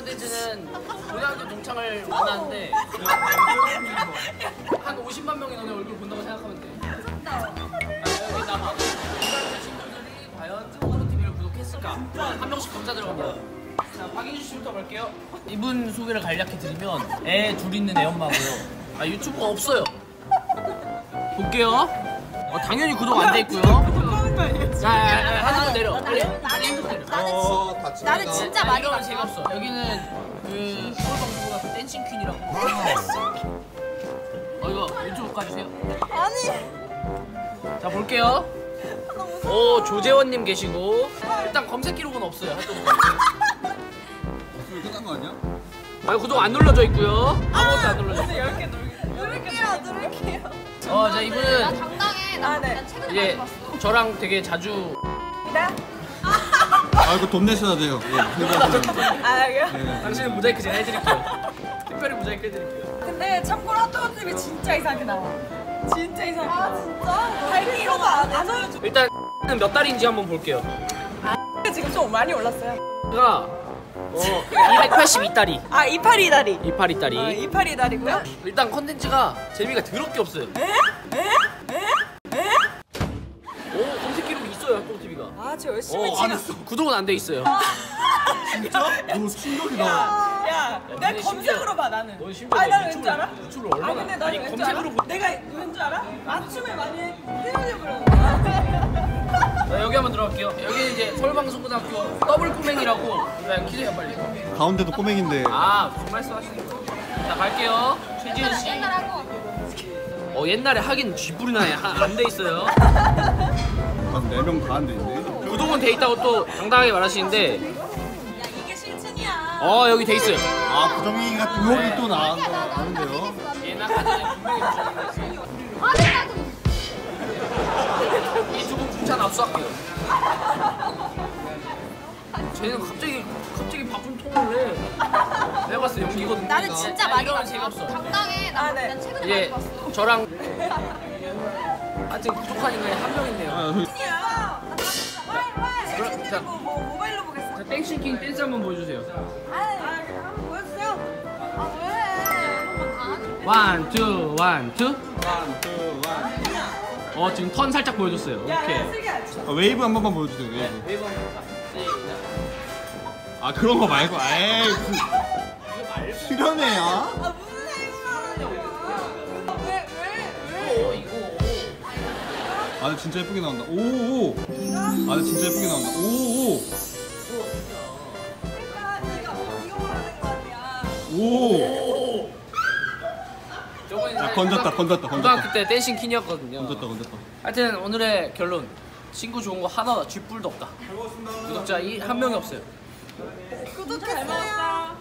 컨텐츠는 고등학교 동창을 원하는데 한 50만 명이 너네 얼굴 본다고 생각하면 돼. 여기 남아 고등학교 친구들이 과연 쭈꾸루 TV를 구독했을까? 한 명씩 검사 들어갑니다. 자, 박인수 씨부터 갈게요. 이분 소개를 간략히 드리면 애 둘 있는 애 엄마고요. 아, 유튜브가 없어요. 볼게요. 당연히 구독 안 돼 있고요. 자, 하나만 내려. 나는 진짜 많이 봤어. 제가 없어. 여기는 그 서울방송과 댄싱 퀸이라고. 이거 유튜브 가주세요. 아니. 자, 볼게요. 오, 조재원님 계시고. 일단 검색 기록은 없어요. 끝난 거 아니야? 아니, 구독 안 눌러져 있고요. 아무것도 안 눌러져. 누를게요. 자, 이분은 나 당당해. 나 최근에 많이 봤어. 저랑 되게 자주. 이거 돈 내셔야 돼요. 당신은 모자이크 제가 해드릴게요. 특별히 모자이크 해드릴게요. 근데 참고로 핫도그 TV 진짜 이상하게 나와. 진짜 이상해. 아, 진짜? 발기로가 안 알려줘. 일단 몇 달인지 한번 볼게요. 지금 좀 많이 올랐어요. 제가 282달이. 아, 282달이. 282달이. 282달이고요? 일단 컨텐츠가 재미가 더럽게 없어요. 저 열심히 찍었어. 구독은 안 돼 있어요. 진짜? 너 충격이다. 야, 내 검색으로 봐. 나는. 넌 심지어 왠지 알아? 유튜브를 얼마나. 아니, 검색으로 못. 내가 왠지 알아? 맞춤에 많이 헤어져버렸어. 자, 여기 한번 들어갈게요. 여기는 이제 서울방송고등학교 더블 꼬맹이라고. 야, 기대해 빨리. 가운데도 꼬맹인데. 아, 무슨 말씀하시는 거. 자, 갈게요. 최지현 씨. 옛날에 하긴 쥐뿔이나 안 돼 있어요. 한 4명 다 안 돼 있네. 구독은 돼 있다고 또 당당하게 말하시는데 야, 이게 실증이야. 여기 돼 있어요. 부정행위가 두 명이 또 나왔는데요. 이 두 분 공찬 압수할게요. 쟤는 갑자기 바쁜 통화를 해. 내가 봤을 때 연기거든요. 나는 진짜 많이 봤어. 당당해. 나 최근에 많이 봤어. 저랑 아직 구독한 인간이 한 명 있네요. 자, 모바일로 보겠어. 자, 땡싱킹 댄스 한번 보여주세요. 한번 보여주세요. 왜? 원투. 지금 턴 살짝 보여줬어요. 오케이. 웨이브 한 번만 보여주세요. 웨이브 한 번만. 그런 거 말고. 수련회야? 무슨 수련회야? 왜? 진짜 예쁘게 나온다. 오오. 진짜 예쁘게 나온다. 오오. 이거 말하는 거 아니야. 오. 건졌다. 고등학교 때 댄싱 퀸이었거든요. 건졌다. 하여튼 오늘의 결론. 친구 좋은 거 하나, 쥐뿔도 없다. 구독자 한 명이 없어요. 구독 잘 먹었어.